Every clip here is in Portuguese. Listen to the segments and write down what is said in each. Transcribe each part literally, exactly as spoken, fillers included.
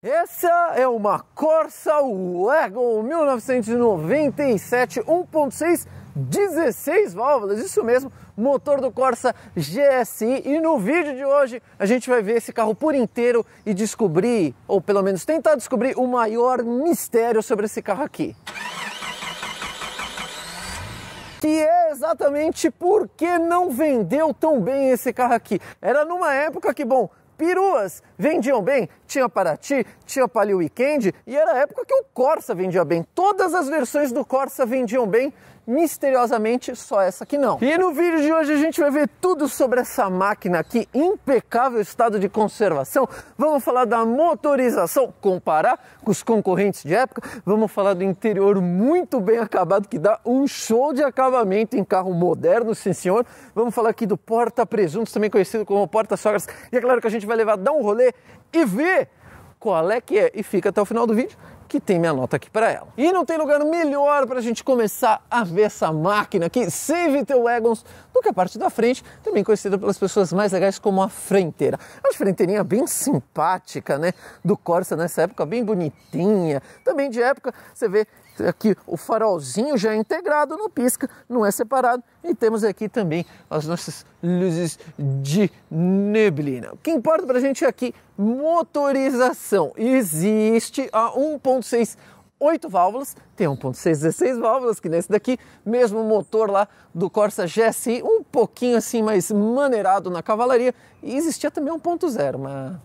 Essa é uma Corsa Wagon mil novecentos e noventa e sete um ponto seis, dezesseis válvulas, isso mesmo, motor do Corsa G S I. E no vídeo de hoje a gente vai ver esse carro por inteiro e descobrir, ou pelo menos tentar descobrir, o maior mistério sobre esse carro aqui. Que é exatamente por que não vendeu tão bem esse carro aqui. Era numa época que, bom, peruas vendiam bem, tinha Parati, tinha Palio Weekend, e era a época que o Corsa vendia bem. Todas as versões do Corsa vendiam bem, misteriosamente só essa aqui não. E no vídeo de hoje a gente vai ver tudo sobre essa máquina aqui, impecável estado de conservação. Vamos falar da motorização, comparar com os concorrentes de época. Vamos falar do interior muito bem acabado, que dá um show de acabamento em carro moderno, sim senhor. Vamos falar aqui do porta-presuntos, também conhecido como porta-sogras. E é claro que a gente vai levar, dar um rolê e ver qual é que é. E fica até o final do vídeo, que tem minha nota aqui para ela. E não tem lugar melhor para a gente começar a ver essa máquina aqui, Save the Wagons, do que a parte da frente, também conhecida pelas pessoas mais legais como a frenteira. A frenteirinha bem simpática, né, do Corsa nessa época, bem bonitinha. Também de época, você vê aqui o farolzinho já é integrado no pisca, não é separado. E temos aqui também as nossas luzes de neblina. O que importa para a gente é aqui motorização. Existe a um ponto seis, oito válvulas, tem um ponto seis, dezesseis válvulas, que nesse daqui, mesmo motor lá do Corsa G S I, um pouquinho assim mais maneirado na cavalaria. E existia também um ponto zero, mas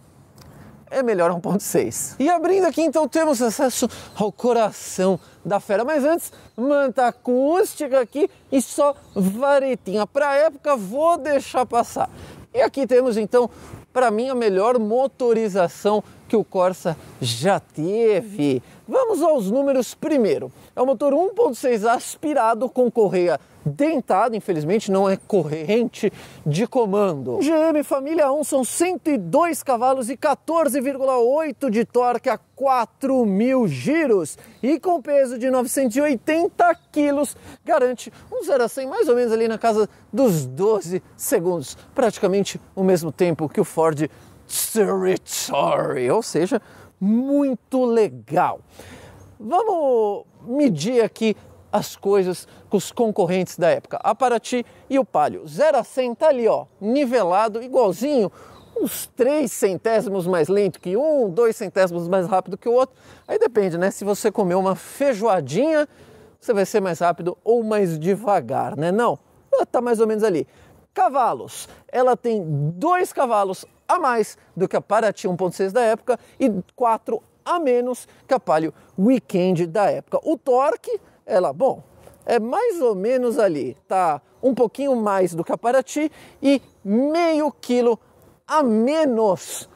é melhor um ponto seis. E abrindo aqui, então, temos acesso ao coração da fera. Mas antes, manta acústica aqui e só varetinha. Para época, vou deixar passar. E aqui temos, então, para mim, a melhor motorização que o Corsa já teve. Vamos aos números primeiro. É um motor um ponto seis aspirado com correia dentada, infelizmente não é corrente de comando. G M Família um são cento e dois cavalos e quatorze vírgula oito de torque a quatro mil giros. E com peso de novecentos e oitenta quilos, garante um zero a cem mais ou menos ali na casa dos doze segundos. Praticamente o mesmo tempo que o Ford Territory, ou seja, muito legal. Vamos medir aqui as coisas com os concorrentes da época, a Parati e o Palio. zero a cem tá ali, ó, nivelado, igualzinho, uns três centésimos mais lento que um, dois centésimos mais rápido que o outro. Aí depende, né? Se você comer uma feijoadinha, você vai ser mais rápido ou mais devagar, né? Não, tá mais ou menos ali. Cavalos, ela tem dois cavalos a mais do que a Parati um ponto seis da época e quatro a menos que a Palio Weekend da época. O torque, ela, bom, é mais ou menos ali, tá um pouquinho mais do que a Parati e meio quilo a menos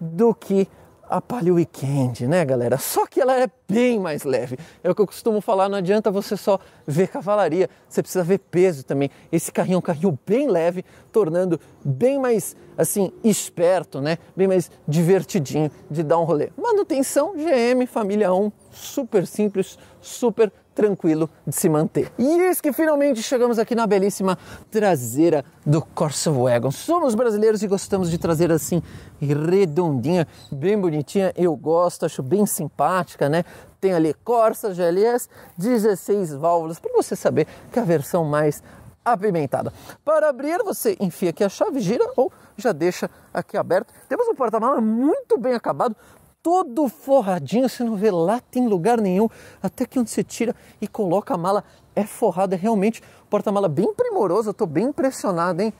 do que a Palio Weekend, né, galera? Só que ela é bem mais leve. É o que eu costumo falar, não adianta você só ver cavalaria, você precisa ver peso também. Esse carrinho é um carrinho bem leve, tornando bem mais, assim, esperto, né? Bem mais divertidinho de dar um rolê. Manutenção G M Família um, super simples, super tranquilo de se manter. E eis que finalmente chegamos aqui na belíssima traseira do Corsa Wagon. Somos brasileiros e gostamos de traseira assim redondinha, bem bonitinha. Eu gosto, acho bem simpática, né? Tem ali Corsa G L S, dezesseis válvulas, para você saber que é a versão mais apimentada. Para abrir, você enfia aqui a chave, gira ou já deixa aqui aberto. Temos um porta-malas muito bem acabado, todo forradinho, você não vê lata em lugar nenhum, até que onde você tira e coloca a mala é forrada. É realmente porta-mala bem primoroso, eu estou bem impressionado, hein?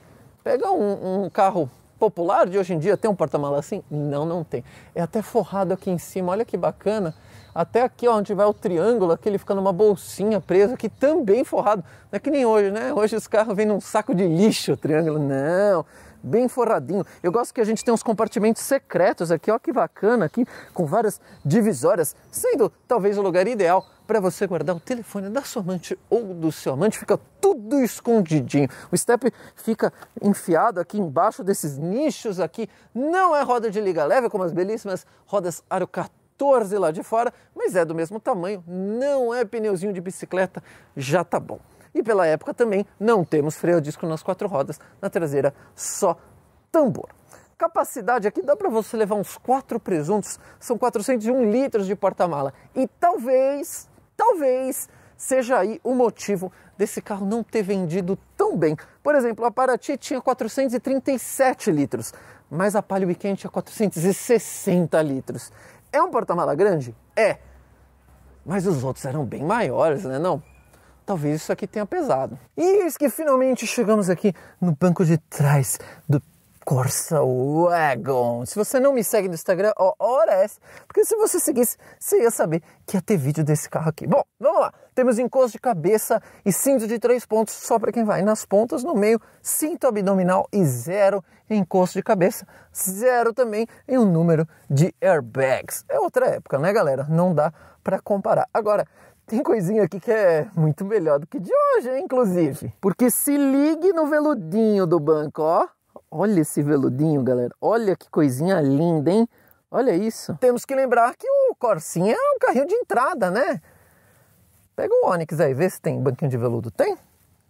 Pega um, um carro popular de hoje em dia, tem um porta-mala assim? Não, não tem. É até forrado aqui em cima, olha que bacana. Até aqui, ó, onde vai o triângulo, aqui ele fica numa bolsinha presa, aqui também forrado. Não é que nem hoje, né? Hoje os carros vêm num saco de lixo, o triângulo, não, bem forradinho. Eu gosto que a gente tem uns compartimentos secretos aqui, ó, que bacana aqui, com várias divisórias, sendo talvez o lugar ideal para você guardar o telefone da sua amante ou do seu amante, fica tudo escondidinho. O step fica enfiado aqui embaixo desses nichos aqui, não é roda de liga leve como as belíssimas rodas aro quatorze lá de fora, mas é do mesmo tamanho, não é pneuzinho de bicicleta, já tá bom. E pela época também não temos freio a disco nas quatro rodas, na traseira só tambor. Capacidade aqui dá para você levar uns quatro presuntos, são quatrocentos e um litros de porta-mala. E talvez, talvez, seja aí o motivo desse carro não ter vendido tão bem. Por exemplo, a Parati tinha quatrocentos e trinta e sete litros, mas a Palio Weekend tinha quatrocentos e sessenta litros. É um porta-mala grande? É. Mas os outros eram bem maiores, né não? Talvez isso aqui tenha pesado. E eis que finalmente chegamos aqui no banco de trás do Corsa Wagon. Se você não me segue no Instagram, ó, ora essa, porque se você seguisse, você ia saber que ia ter vídeo desse carro aqui. Bom, vamos lá. Temos encosto de cabeça e cinto de três pontos, só para quem vai nas pontas, no meio, cinto abdominal e zero encosto de cabeça, zero também em um número de airbags. É outra época, né, galera? Não dá para comparar. Agora, tem coisinha aqui que é muito melhor do que de hoje, hein, inclusive. Porque se ligue no veludinho do banco, ó. Olha esse veludinho, galera. Olha que coisinha linda, hein? Olha isso. Temos que lembrar que o Corsinha é um carrinho de entrada, né? Pega o Onix aí, vê se tem banquinho de veludo. Tem?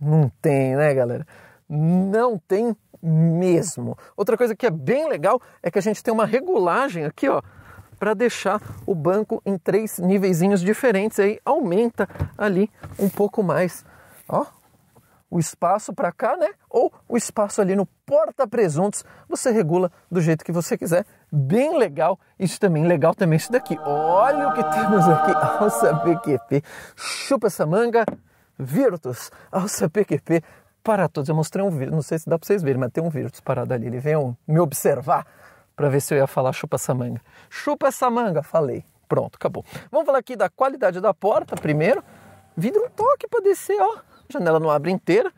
Não tem, né, galera? Não tem mesmo. Outra coisa que é bem legal é que a gente tem uma regulagem aqui, ó, para deixar o banco em três niveizinhos diferentes. Aí aumenta ali um pouco mais, ó, o espaço para cá, né? Ou o espaço ali no porta-presuntos, você regula do jeito que você quiser. Bem legal isso também. Legal também isso daqui. Olha o que temos aqui. Alça P Q P. Chupa essa manga. Virtus. Alça P Q P para todos. Eu mostrei um Virtus. Não sei se dá para vocês verem, mas tem um Virtus parado ali. Ele veio me observar para ver se eu ia falar chupa essa manga. Chupa essa manga. Falei. Pronto, acabou. Vamos falar aqui da qualidade da porta primeiro. Vidro um toque para descer, ó. Janela não abre inteira,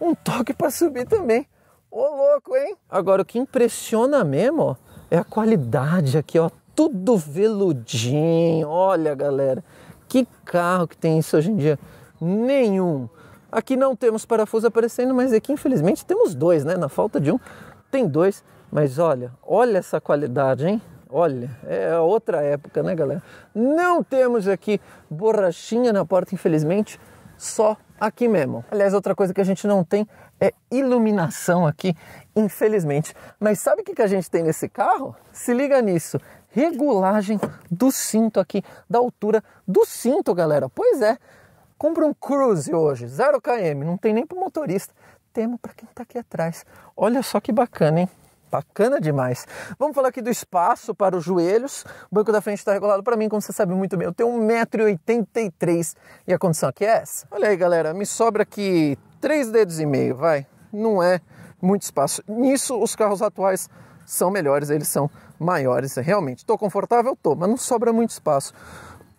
um toque para subir também. Ô louco, hein? Agora o que impressiona mesmo, ó, é a qualidade aqui, ó, tudo veludinho. Olha, galera, que carro que tem isso hoje em dia? Nenhum. Aqui não temos parafuso aparecendo, mas aqui infelizmente temos dois, né? Na falta de um, tem dois. Mas olha, olha essa qualidade, hein? Olha, é outra época, né, galera? Não temos aqui borrachinha na porta, infelizmente. Só aqui mesmo. Aliás, outra coisa que a gente não tem é iluminação aqui, infelizmente. Mas sabe o que a gente tem nesse carro? Se liga nisso. Regulagem do cinto aqui, da altura do cinto, galera. Pois é. Compra um Cruze hoje, zero quilômetros. Não tem nem para o motorista. Temo para quem está aqui atrás. Olha só que bacana, hein? Bacana demais. Vamos falar aqui do espaço para os joelhos. O banco da frente está regulado para mim, como você sabe muito bem. Eu tenho um metro e oitenta e três e a condição aqui é essa. Olha aí, galera, me sobra aqui três dedos e meio, vai. Não é muito espaço. Nisso, os carros atuais são melhores, eles são maiores. Realmente, estou confortável? Estou, mas não sobra muito espaço.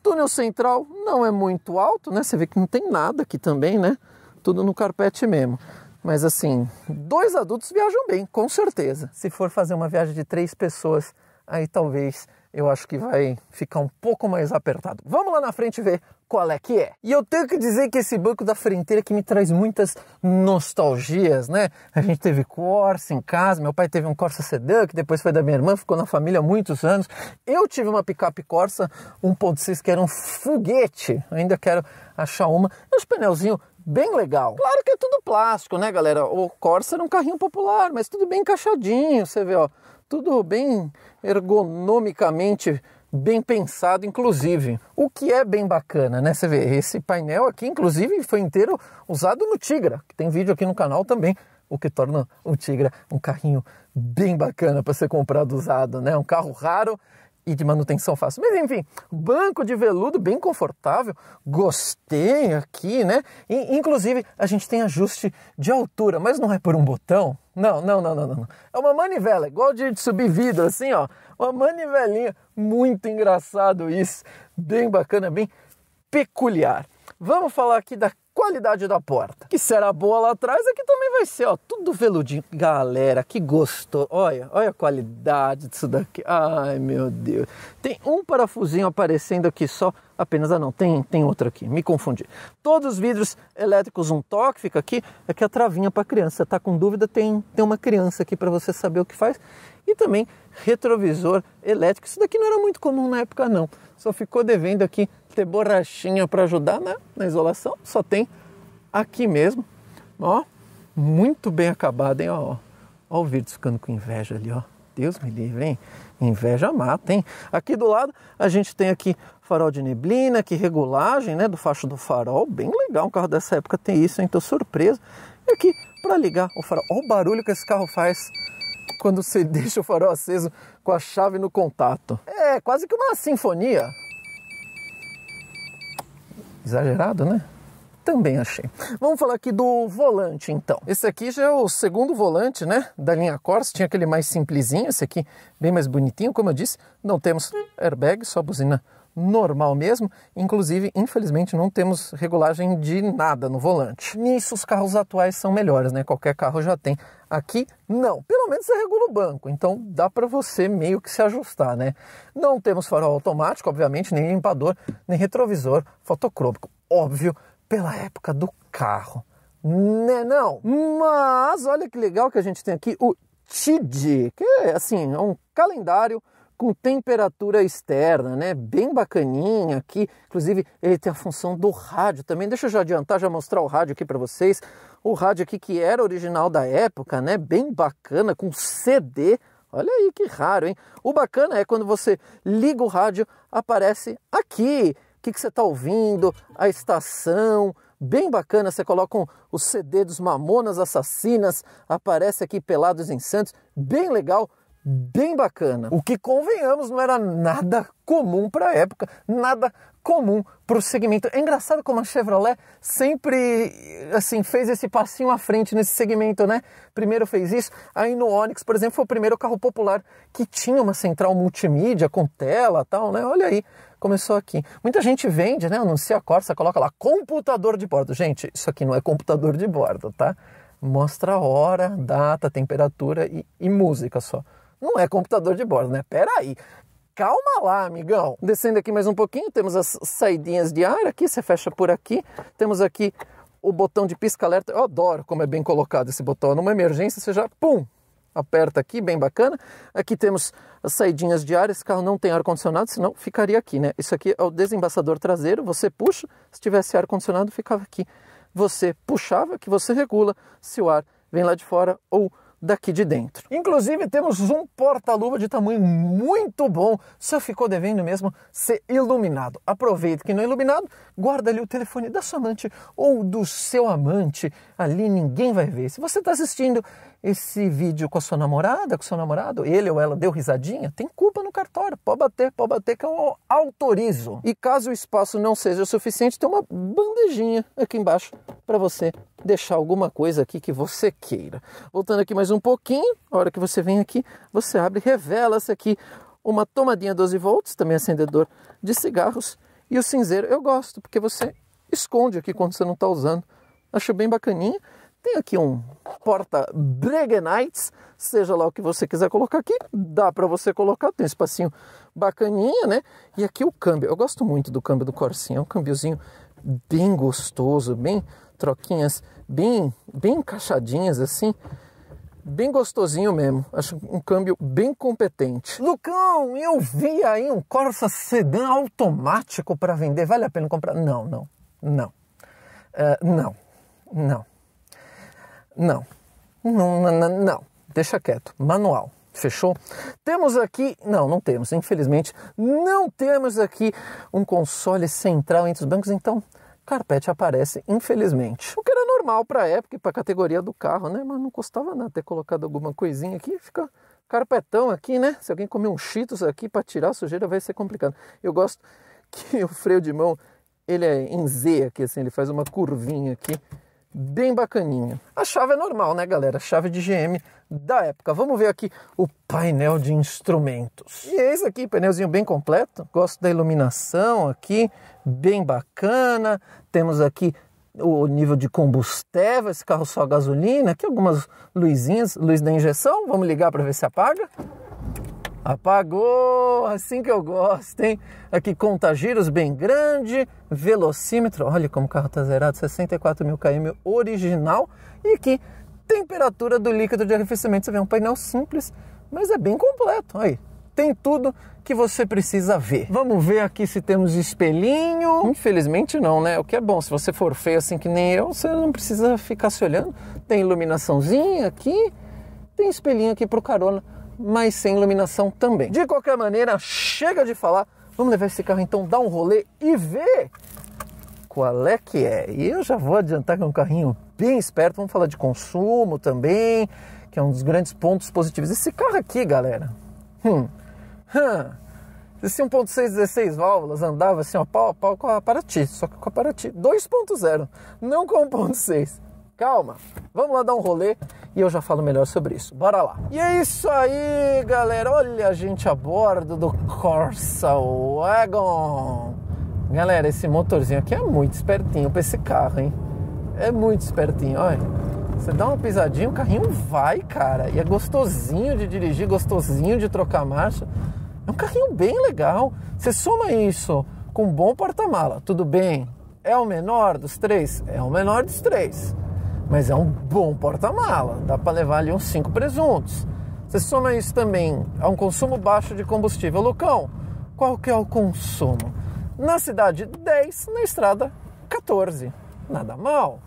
Túnel central não é muito alto, né? Você vê que não tem nada aqui também, né? Tudo no carpete mesmo. Mas assim, dois adultos viajam bem, com certeza. Se for fazer uma viagem de três pessoas, aí talvez eu acho que vai ficar um pouco mais apertado. Vamos lá na frente ver qual é que é. E eu tenho que dizer que esse banco da frenteira que me traz muitas nostalgias, né? A gente teve Corsa em casa, meu pai teve um Corsa Sedã, que depois foi da minha irmã, ficou na família há muitos anos. Eu tive uma picape Corsa um ponto seis, que era um foguete. Eu ainda quero achar uma. E os pneuzinhos bem legal. Claro que é tudo plástico, né, galera? O Corsa era um carrinho popular, mas tudo bem encaixadinho, você vê, ó. Tudo bem ergonomicamente bem pensado, inclusive. O que é bem bacana, né? Você vê, esse painel aqui, inclusive, foi inteiro usado no Tigra, que tem vídeo aqui no canal também, o que torna o Tigra um carrinho bem bacana para ser comprado usado, né? Um carro raro e de manutenção fácil. Mas enfim, banco de veludo bem confortável, gostei aqui, né? E, inclusive, a gente tem ajuste de altura, mas não é por um botão. Não, não, não, não, não. É uma manivela, igual de subir vidro, assim, ó. Uma manivelinha, muito engraçado isso. Bem bacana, bem peculiar. Vamos falar aqui da qualidade da porta. Que será boa lá atrás, aqui também vai ser, ó. Tudo veludinho. Galera, que gostoso. Olha, olha a qualidade disso daqui. Ai, meu Deus. Tem um parafusinho aparecendo aqui só. Apenas, ah não, tem, tem outro aqui, me confundi. Todos os vidros elétricos um toque, fica aqui, aqui a travinha para criança. Tá com dúvida, tem, tem uma criança aqui para você saber o que faz. E também retrovisor elétrico, isso daqui não era muito comum na época não. Só ficou devendo aqui ter borrachinha para ajudar na, na isolação, só tem aqui mesmo. Ó, muito bem acabado, hein, ó. Olha o Virtus ficando com inveja ali, ó. Deus me livre, hein? Inveja mata, hein? Aqui do lado a gente tem aqui farol de neblina, que regulagem, né? Do facho do farol, bem legal. Um carro dessa época tem isso, hein? Tô surpreso. E aqui para ligar o farol, olha o barulho que esse carro faz quando você deixa o farol aceso com a chave no contato. É quase que uma sinfonia. Exagerado, né? Também achei. Vamos falar aqui do volante, então. Esse aqui já é o segundo volante, né, da linha Corsa. Tinha aquele mais simplesinho, esse aqui bem mais bonitinho. Como eu disse, não temos airbag, só buzina normal mesmo. Inclusive, infelizmente, não temos regulagem de nada no volante. Nisso, os carros atuais são melhores, né? Qualquer carro já tem. Aqui, não. Pelo menos você regula o banco, então dá para você meio que se ajustar, né? Não temos farol automático, obviamente, nem limpador, nem retrovisor fotocrômico. Óbvio, pela época do carro, né não? Mas olha que legal que a gente tem aqui o Tigra, que é assim, é um calendário com temperatura externa, né? Bem bacaninha aqui. Inclusive, ele tem a função do rádio também. Deixa eu já adiantar, já mostrar o rádio aqui para vocês. O rádio aqui que era original da época, né? Bem bacana, com C D. Olha aí que raro, hein? O bacana é quando você liga o rádio, aparece aqui. O que, que você está ouvindo, a estação, bem bacana. Você coloca um, o C D dos Mamonas Assassinas, aparece aqui Pelados em Santos, bem legal, bem bacana. O que, convenhamos, não era nada comum para a época, nada comum para o segmento. É engraçado como a Chevrolet sempre assim, fez esse passinho à frente nesse segmento, né? Primeiro fez isso, aí no Onix, por exemplo, foi o primeiro carro popular que tinha uma central multimídia com tela e tal, né? Olha aí. Começou aqui. Muita gente vende, né? Anuncia a Corsa, coloca lá, computador de bordo. Gente, isso aqui não é computador de bordo, tá? Mostra a hora, data, temperatura e, e música só. Não é computador de bordo, né? Pera aí. Calma lá, amigão. Descendo aqui mais um pouquinho, temos as saidinhas de ar aqui, você fecha por aqui. Temos aqui o botão de pisca-alerta. Eu adoro como é bem colocado esse botão. Numa emergência, você já, pum! Aperta aqui, bem bacana. Aqui temos as saidinhas de ar. Esse carro não tem ar-condicionado, senão ficaria aqui, né? Isso aqui é o desembaçador traseiro. Você puxa, se tivesse ar-condicionado, ficava aqui. Você puxava, que você regula se o ar vem lá de fora ou daqui de dentro. Inclusive, temos um porta-luva de tamanho muito bom. Só ficou devendo mesmo ser iluminado. Aproveita que não é iluminado, guarda ali o telefone da sua amante ou do seu amante. Ali ninguém vai ver. Se você está assistindo esse vídeo com a sua namorada, com o seu namorado, ele ou ela deu risadinha, tem culpa no cartório. Pode bater, pode bater que eu autorizo. E caso o espaço não seja o suficiente, tem uma bandejinha aqui embaixo para você deixar alguma coisa aqui que você queira. Voltando aqui mais um pouquinho, a hora que você vem aqui, você abre, revela-se aqui uma tomadinha doze volts, também acendedor de cigarros, e o cinzeiro eu gosto, porque você esconde aqui quando você não está usando. Acho bem bacaninha. Tem aqui um porta Breguenites, seja lá o que você quiser colocar aqui, dá para você colocar, tem um espacinho bacaninha, né? E aqui o câmbio, eu gosto muito do câmbio do Corsinha, é um câmbiozinho bem gostoso, bem troquinhas, bem, bem encaixadinhas assim, bem gostosinho mesmo, acho um câmbio bem competente. Lucão, eu vi aí um Corsa sedã automático para vender, vale a pena comprar? Não, não, não, uh, não, não, não, não, não, não, não, deixa quieto, manual, fechou? Temos aqui, não, não temos, infelizmente, não temos aqui um console central entre os bancos, então carpete aparece, infelizmente. O que era normal para a época e para a categoria do carro, né? Mas não custava nada ter colocado alguma coisinha aqui. Fica carpetão aqui, né? Se alguém comer um Cheetos aqui para tirar a sujeira vai ser complicado. Eu gosto que o freio de mão, ele é em Z aqui, assim. Ele faz uma curvinha aqui, bem bacaninha. A chave é normal, né, galera? A chave de G M da época. Vamos ver aqui o painel de instrumentos. E é isso aqui, painelzinho bem completo. Gosto da iluminação aqui, bem bacana. Temos aqui o nível de combustível, esse carro só gasolina. Aqui algumas luzinhas, luz da injeção. Vamos ligar para ver se apaga. Apagou, assim que eu gosto, hein? Aqui conta giros bem grande, velocímetro, olha como o carro tá zerado, sessenta e quatro mil quilômetros original. E aqui, temperatura do líquido de arrefecimento, você vê um painel simples, mas é bem completo, aí. Tem tudo que você precisa ver. Vamos ver aqui se temos espelhinho. Infelizmente não, né? O que é bom, se você for feio assim que nem eu, você não precisa ficar se olhando. Tem iluminaçãozinha aqui. tem espelhinho aqui pro carona, mas sem iluminação também. De qualquer maneira, chega de falar, vamos levar esse carro então, dar um rolê e ver qual é que é. E eu já vou adiantar que é um carrinho bem esperto, vamos falar de consumo também, que é um dos grandes pontos positivos. Esse carro aqui, galera, hum, hum, esse um ponto seis, dezesseis válvulas andava assim, ó, pau a pau com a Parati, só que com a Parati dois ponto zero, não com um ponto seis. Calma, vamos lá dar um rolê e eu já falo melhor sobre isso. Bora lá. E é isso aí, galera. Olha a gente a bordo do Corsa Wagon. Galera, esse motorzinho aqui é muito espertinho para esse carro, hein? É muito espertinho, olha. Você dá uma pisadinha, o carrinho vai, cara. E é gostosinho de dirigir, gostosinho de trocar marcha. É um carrinho bem legal. Você soma isso com um bom porta-mala, tudo bem. É o menor dos três? É o menor dos três. Mas é um bom porta-mala, dá para levar ali uns cinco presuntos. Você soma isso também a um consumo baixo de combustível. Lucão, qual que é o consumo? Na cidade dez, na estrada quatorze. Nada mal,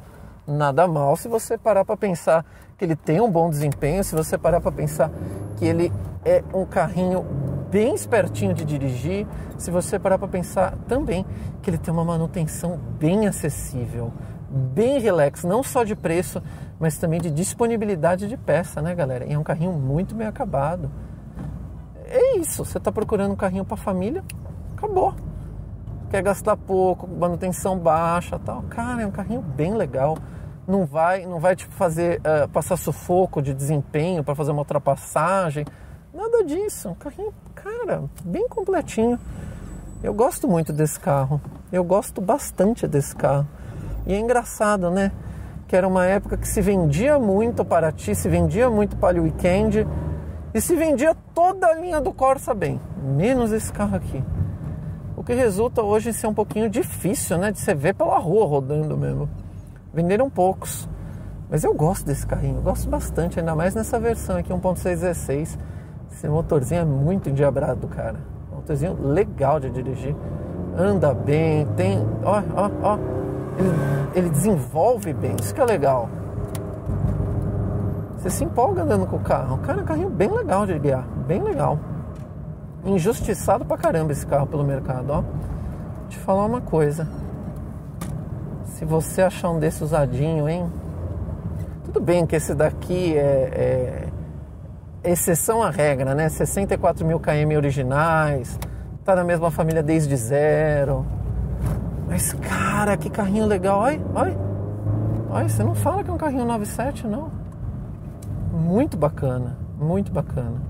nada mal se você parar para pensar que ele tem um bom desempenho, se você parar para pensar que ele é um carrinho bem espertinho de dirigir, se você parar para pensar também que ele tem uma manutenção bem acessível, bem relax, não só de preço, mas também de disponibilidade de peça, né, galera? E é um carrinho muito bem acabado. É isso, você está procurando um carrinho para família, acabou. Quer gastar pouco, manutenção baixa, tal. Cara, é um carrinho bem legal. Não vai, não vai te fazer uh, passar sufoco de desempenho para fazer uma ultrapassagem, nada disso. Um carrinho, cara, bem completinho. Eu gosto muito desse carro. Eu gosto bastante desse carro. E é engraçado, né? Que era uma época que se vendia muito Parati, se vendia muito Palio Weekend e se vendia toda a linha do Corsa bem, menos esse carro aqui. O que resulta hoje em ser um pouquinho difícil, né? De você ver pela rua rodando mesmo. Venderam poucos, mas eu gosto desse carrinho, eu gosto bastante, ainda mais nessa versão aqui, um ponto seis dezesseis. Esse motorzinho é muito endiabrado, cara. Um motorzinho legal de dirigir, anda bem, tem... ó, ó, ó. Ele, ele desenvolve bem, isso que é legal. Você se empolga andando com o carro. Cara, é um carrinho bem legal de guiar, bem legal. Injustiçado pra caramba esse carro pelo mercado, ó. Vou te falar uma coisa. Se você achar um desse usadinho, hein? Tudo bem que esse daqui é, é exceção à regra, né? sessenta e quatro mil quilômetros originais. Tá na mesma família desde zero. Mas, cara, que carrinho legal. Olha, olha, olha, você não fala que é um carrinho nove sete, não. Muito bacana, muito bacana.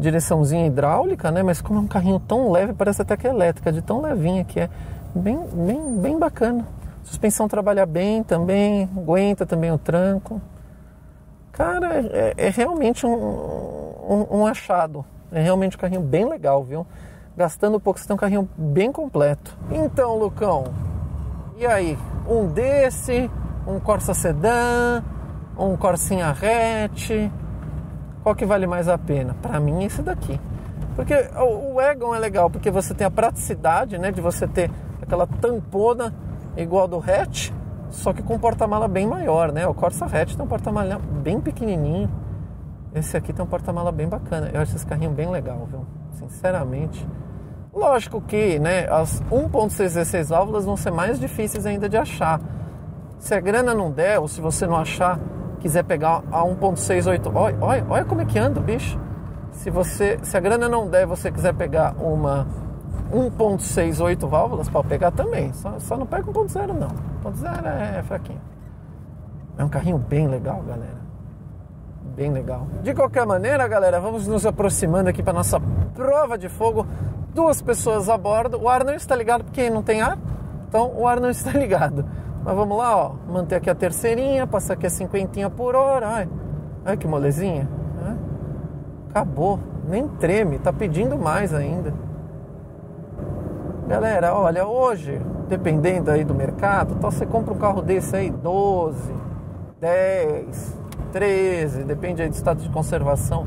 Direçãozinha hidráulica, né? Mas como é um carrinho tão leve, parece até que é elétrica, de tão levinha que é. Bem, bem, bem bacana. Suspensão trabalha bem também, aguenta também o tranco. Cara, é, é realmente um, um, um achado. É realmente um carrinho bem legal, viu? Gastando pouco, você tem um carrinho bem completo. Então, Lucão, e aí? Um desse, um Corsa Sedã, um Corsinha hatch, qual que vale mais a pena? Pra mim, esse daqui. Porque o Wagon é legal, porque você tem a praticidade, né, de você ter aquela tampona igual do hatch, só que com um porta-mala bem maior, né? O Corsa hatch tem um porta-mala bem pequenininho. Esse aqui tem um porta-mala bem bacana. Eu acho esse carrinho bem legal, viu? Sinceramente. Lógico que, né, as um ponto seis dezesseis válvulas vão ser mais difíceis ainda de achar. Se a grana não der, ou se você não achar, quiser pegar a um ponto seis oito... Olha, olha, olha como é que anda o bicho. Se, você, se a grana não der, você quiser pegar uma um ponto seis oito válvulas, pode pegar também. Só, só não pega um ponto zero, não. um ponto zero é fraquinho. É um carrinho bem legal, galera. Bem legal. De qualquer maneira, galera, vamos nos aproximando aqui para nossa prova de fogo. Duas pessoas a bordo. O ar não está ligado porque não tem ar. Então o ar não está ligado. Mas vamos lá, ó. Manter aqui a terceirinha, passar aqui a cinquentinha por hora. Ai, ai que molezinha. Ai. Acabou. Nem treme. Tá pedindo mais ainda. Galera, olha, hoje, dependendo aí do mercado, então você compra um carro desse aí, doze, dez, treze, depende aí do status de conservação.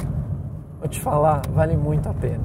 Vou te falar, vale muito a pena.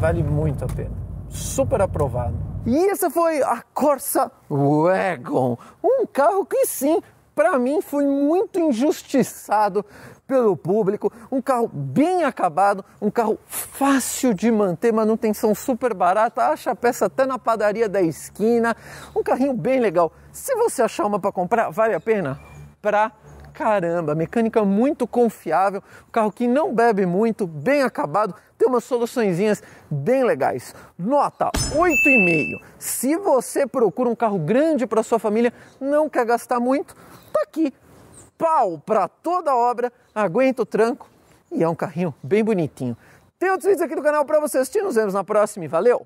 Vale muito a pena. Super aprovado. E essa foi a Corsa Wagon. Um carro que sim, para mim foi muito injustiçado pelo público, um carro bem acabado, um carro fácil de manter, manutenção super barata, acha a peça até na padaria da esquina, um carrinho bem legal. Se você achar uma para comprar, vale a pena pra caramba, mecânica muito confiável, um carro que não bebe muito, bem acabado, tem umas soluçõezinhas bem legais. Nota oito vírgula cinco. Se você procura um carro grande para sua família, não quer gastar muito, tá aqui. Pau para toda obra, aguenta o tranco e é um carrinho bem bonitinho. Tem outros vídeos aqui do canal para você assistir, nos vemos na próxima e valeu!